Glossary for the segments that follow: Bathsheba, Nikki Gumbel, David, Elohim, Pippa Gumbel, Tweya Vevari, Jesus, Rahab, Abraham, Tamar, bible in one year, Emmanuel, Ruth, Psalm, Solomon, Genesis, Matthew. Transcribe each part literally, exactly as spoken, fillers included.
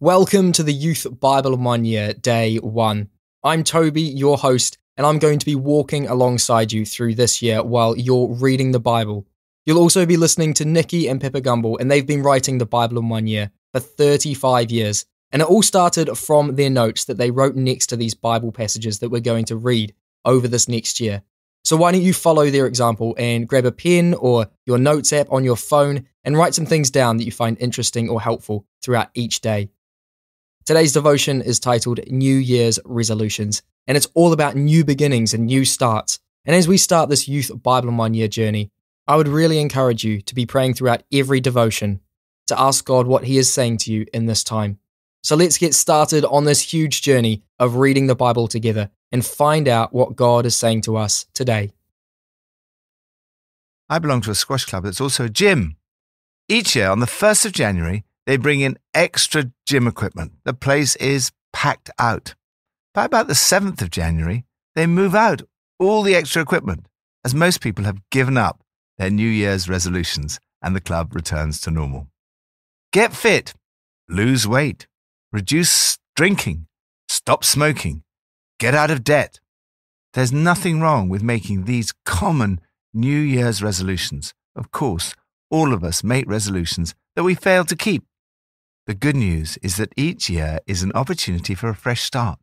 Welcome to the Youth Bible in One Year, Day One. I'm Toby, your host, and I'm going to be walking alongside you through this year while you're reading the Bible. You'll also be listening to Nikki and Pippa Gumbel, and they've been writing the Bible in One Year for thirty-five years. And it all started from their notes that they wrote next to these Bible passages that we're going to read over this next year. So why don't you follow their example and grab a pen or your notes app on your phone and write some things down that you find interesting or helpful throughout each day. Today's devotion is titled New Year's Resolutions, and it's all about new beginnings and new starts. And as we start this Youth Bible in One Year journey, I would really encourage you to be praying throughout every devotion to ask God what He is saying to you in this time. So let's get started on this huge journey of reading the Bible together and find out what God is saying to us today. I belong to a squash club that's also a gym. Each year on the first of January, they bring in extra gym equipment. The place is packed out. By about the seventh of January, they move out all the extra equipment, as most people have given up their New Year's resolutions and the club returns to normal. Get fit, lose weight, reduce drinking, stop smoking, get out of debt. There's nothing wrong with making these common New Year's resolutions. Of course, all of us make resolutions that we fail to keep. The good news is that each year is an opportunity for a fresh start,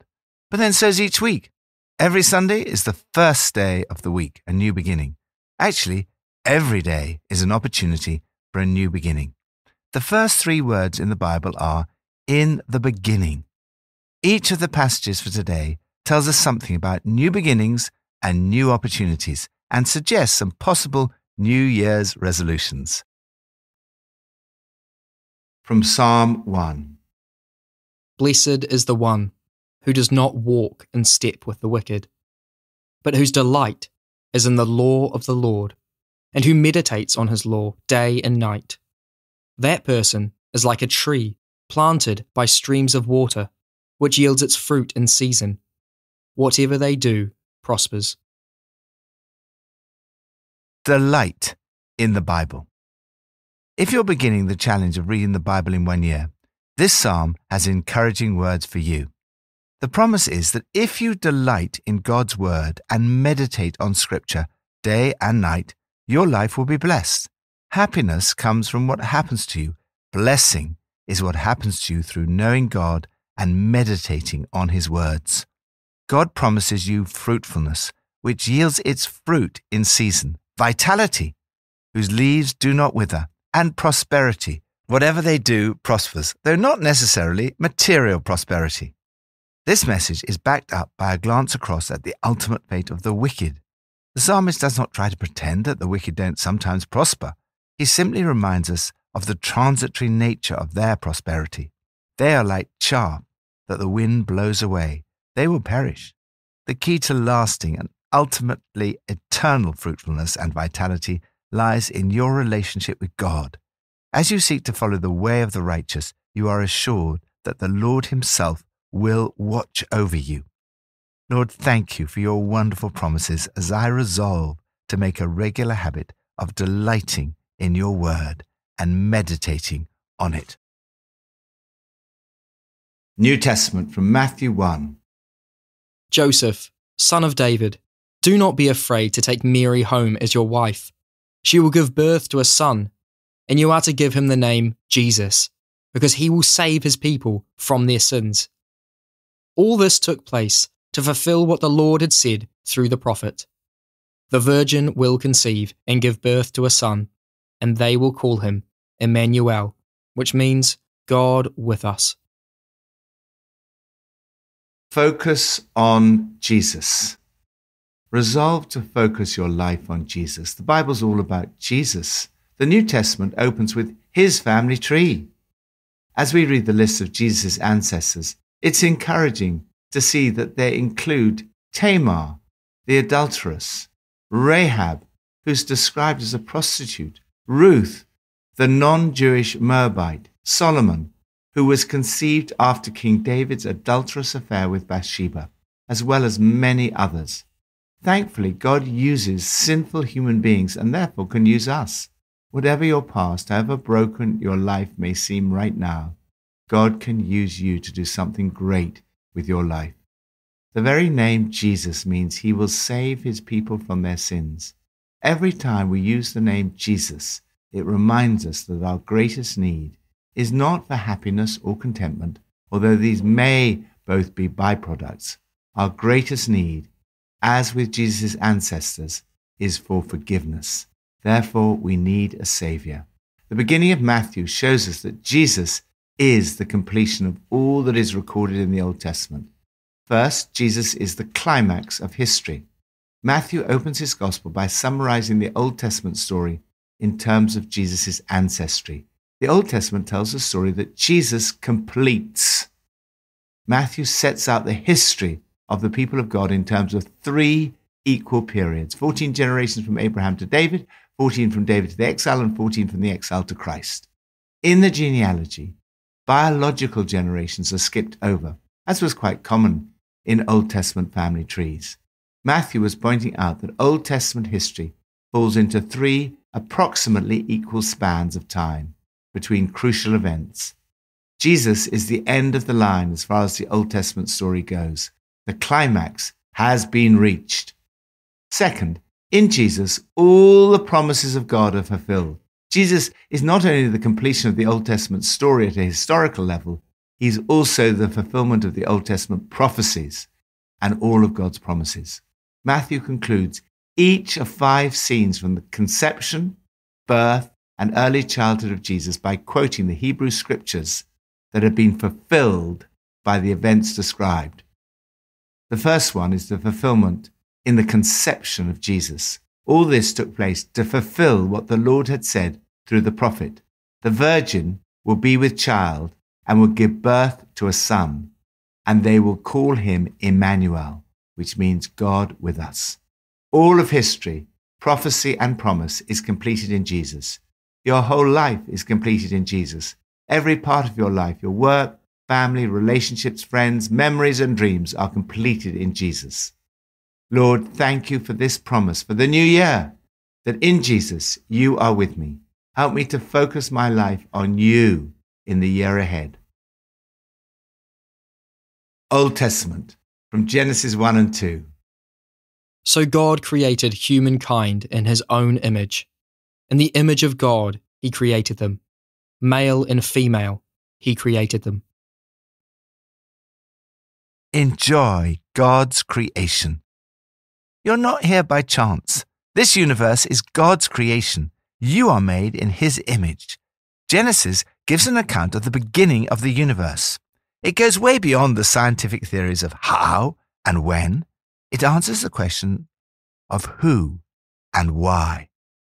but then so is each week. Every Sunday is the first day of the week, a new beginning. Actually, every day is an opportunity for a new beginning. The first three words in the Bible are, in the beginning. Each of the passages for today tells us something about new beginnings and new opportunities and suggests some possible New Year's resolutions. From Psalm one. Blessed is the one who does not walk in step with the wicked, but whose delight is in the law of the Lord, and who meditates on his law day and night. That person is like a tree planted by streams of water, which yields its fruit in season. Whatever they do prospers. Delight in the Bible. If you're beginning the challenge of reading the Bible in one year, this psalm has encouraging words for you. The promise is that if you delight in God's word and meditate on Scripture day and night, your life will be blessed. Happiness comes from what happens to you. Blessing is what happens to you through knowing God and meditating on His words. God promises you fruitfulness, which yields its fruit in season, vitality, whose leaves do not wither, and prosperity. Whatever they do prospers, though not necessarily material prosperity. This message is backed up by a glance across at the ultimate fate of the wicked. The psalmist does not try to pretend that the wicked don't sometimes prosper. He simply reminds us of the transitory nature of their prosperity. They are like chaff that the wind blows away. They will perish. The key to lasting and ultimately eternal fruitfulness and vitality lies in your relationship with God. As you seek to follow the way of the righteous, you are assured that the Lord Himself will watch over you. Lord, thank you for your wonderful promises as I resolve to make a regular habit of delighting in your word and meditating on it. New Testament from Matthew one. Joseph, son of David, do not be afraid to take Mary home as your wife. She will give birth to a son, and you are to give him the name Jesus, because he will save his people from their sins. All this took place to fulfill what the Lord had said through the prophet. The virgin will conceive and give birth to a son, and they will call him Emmanuel, which means God with us. Focus on Jesus. Resolve to focus your life on Jesus. The Bible's all about Jesus. The New Testament opens with His family tree. As we read the list of Jesus' ancestors, it's encouraging to see that they include Tamar, the adulteress, Rahab, who's described as a prostitute, Ruth, the non-Jewish Moabite, Solomon, who was conceived after King David's adulterous affair with Bathsheba, as well as many others. Thankfully, God uses sinful human beings and therefore can use us. Whatever your past, however broken your life may seem right now, God can use you to do something great with your life. The very name Jesus means he will save his people from their sins. Every time we use the name Jesus, it reminds us that our greatest need is not for happiness or contentment, although these may both be byproducts. Our greatest need, as with Jesus' ancestors, is for forgiveness. Therefore, we need a Savior. The beginning of Matthew shows us that Jesus is the completion of all that is recorded in the Old Testament. First, Jesus is the climax of history. Matthew opens his gospel by summarizing the Old Testament story in terms of Jesus' ancestry. The Old Testament tells the story that Jesus completes. Matthew sets out the history of the people of God in terms of three equal periods, fourteen generations from Abraham to David, fourteen from David to the exile, and fourteen from the exile to Christ. In the genealogy, biological generations are skipped over, as was quite common in Old Testament family trees. Matthew was pointing out that Old Testament history falls into three approximately equal spans of time between crucial events. Jesus is the end of the line as far as the Old Testament story goes. The climax has been reached. Second, in Jesus, all the promises of God are fulfilled. Jesus is not only the completion of the Old Testament story at a historical level, he's also the fulfillment of the Old Testament prophecies and all of God's promises. Matthew concludes each of five scenes from the conception, birth, and early childhood of Jesus by quoting the Hebrew scriptures that have been fulfilled by the events described. The first one is the fulfillment in the conception of Jesus. All this took place to fulfill what the Lord had said through the prophet. The virgin will be with child and will give birth to a son, and they will call him Emmanuel, which means God with us. All of history, prophecy, and promise is completed in Jesus. Your whole life is completed in Jesus. Every part of your life, your work, family, relationships, friends, memories, and dreams are completed in Jesus. Lord, thank you for this promise for the new year, that in Jesus you are with me. Help me to focus my life on you in the year ahead. Old Testament, from Genesis one and two. So God created humankind in his own image. In the image of God, he created them. Male and female, he created them. Enjoy God's creation. You're not here by chance. This universe is God's creation. You are made in his image. Genesis gives an account of the beginning of the universe. It goes way beyond the scientific theories of how and when. It answers the question of who and why.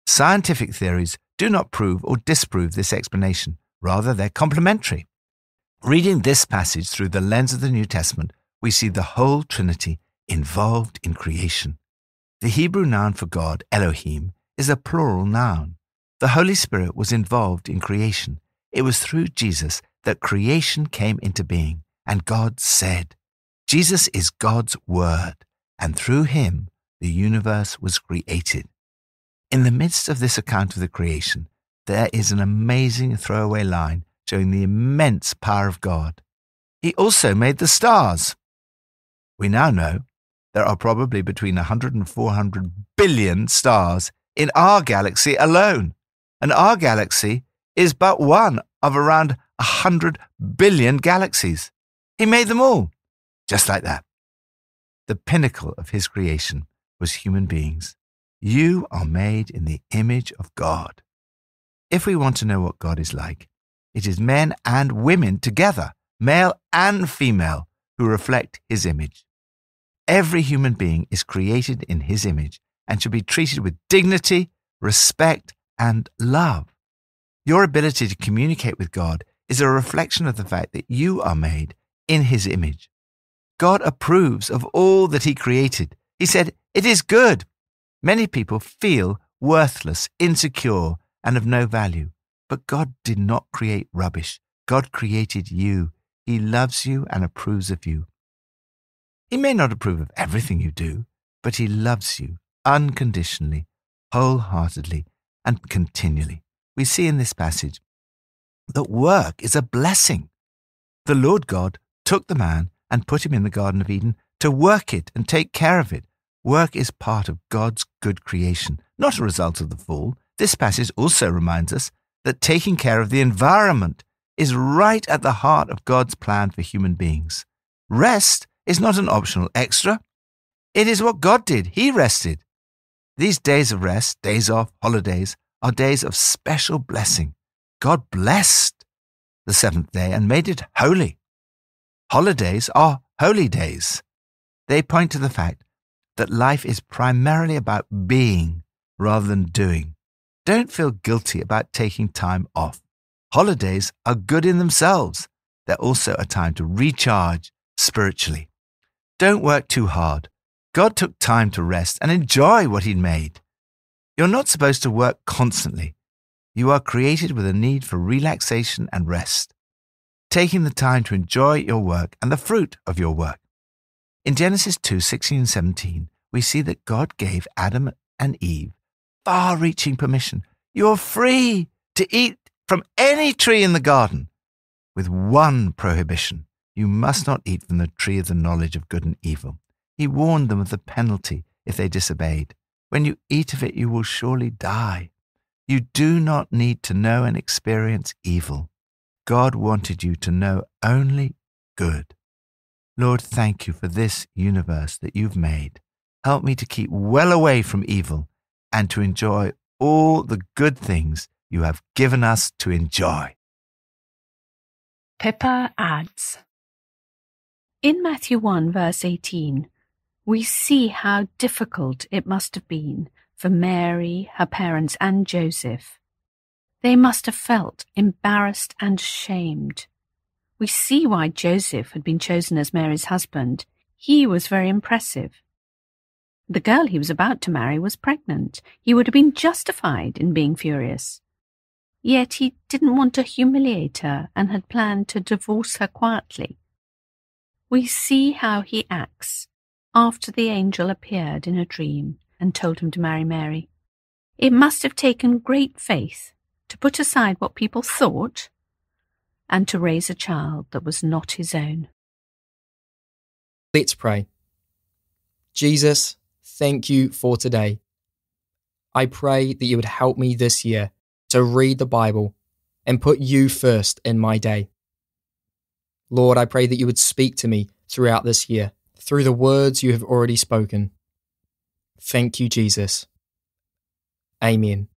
Scientific theories do not prove or disprove this explanation. Rather, they're complementary. Reading this passage through the lens of the New Testament, we see the whole Trinity involved in creation. The Hebrew noun for God, Elohim, is a plural noun. The Holy Spirit was involved in creation. It was through Jesus that creation came into being, and God said. Jesus is God's Word, and through him the universe was created. In the midst of this account of the creation, there is an amazing throwaway line showing the immense power of God. He also made the stars. We now know there are probably between one hundred and four hundred billion stars in our galaxy alone, and our galaxy is but one of around one hundred billion galaxies. He made them all, just like that. The pinnacle of his creation was human beings. You are made in the image of God. If we want to know what God is like, it is men and women together, male and female, who reflect his image. Every human being is created in his image and should be treated with dignity, respect, and love. Your ability to communicate with God is a reflection of the fact that you are made in his image. God approves of all that he created. He said, "It is good." Many people feel worthless, insecure, and of no value. But God did not create rubbish. God created you. He loves you and approves of you. He may not approve of everything you do, but he loves you unconditionally, wholeheartedly, and continually. We see in this passage that work is a blessing. The Lord God took the man and put him in the Garden of Eden to work it and take care of it. Work is part of God's good creation, not a result of the fall. This passage also reminds us that taking care of the environment is right at the heart of God's plan for human beings. Rest is not an optional extra. It is what God did. He rested. These days of rest, days off, holidays, are days of special blessing. God blessed the seventh day and made it holy. Holidays are holy days. They point to the fact that life is primarily about being rather than doing. Don't feel guilty about taking time off. Holidays are good in themselves. They're also a time to recharge spiritually. Don't work too hard. God took time to rest and enjoy what He'd made. You're not supposed to work constantly. You are created with a need for relaxation and rest, taking the time to enjoy your work and the fruit of your work. In Genesis two, sixteen and seventeen, we see that God gave Adam and Eve far-reaching permission. You're free to eat from any tree in the garden, with one prohibition. You must not eat from the tree of the knowledge of good and evil. He warned them of the penalty if they disobeyed. When you eat of it, you will surely die. You do not need to know and experience evil. God wanted you to know only good. Lord, thank you for this universe that you've made. Help me to keep well away from evil and to enjoy all the good things you have given us to enjoy. Pippa adds, in Matthew one, verse eighteen, we see how difficult it must have been for Mary, her parents, and Joseph. They must have felt embarrassed and shamed. We see why Joseph had been chosen as Mary's husband. He was very impressive. The girl he was about to marry was pregnant. He would have been justified in being furious. Yet he didn't want to humiliate her and had planned to divorce her quietly. We see how he acts after the angel appeared in a dream and told him to marry Mary. It must have taken great faith to put aside what people thought and to raise a child that was not his own. Let's pray. Jesus, thank you for today. I pray that you would help me this year to read the Bible and put you first in my day. Lord, I pray that you would speak to me throughout this year, through the words you have already spoken. Thank you, Jesus. Amen.